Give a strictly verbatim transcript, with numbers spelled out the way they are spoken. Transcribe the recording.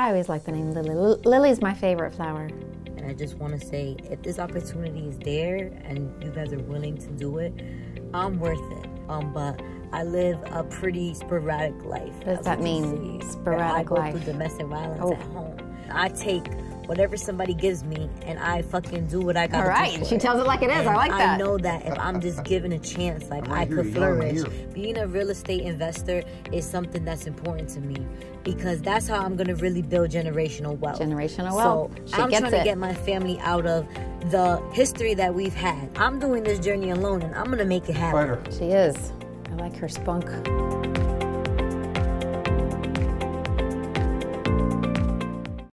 I always like the name Lily. L Lily's my favorite flower. And I just want to say, if this opportunity is there and you guys are willing to do it, I'm worth it. Um, but I live a pretty sporadic life. What does that mean? Sporadic life. I go through domestic violence oh. at home. I take whatever somebody gives me and I fucking do what I gotta do. All right, do for she it. tells it like it is. And I like that. I know that if I'm just given a chance, like I, I could flourish. Being a real estate investor is something that's important to me because that's how I'm gonna really build generational wealth. Generational wealth. So she I'm trying it. to get my family out of the history that we've had. I'm doing this journey alone and I'm gonna make it happen. Fighter. She is. I like her spunk.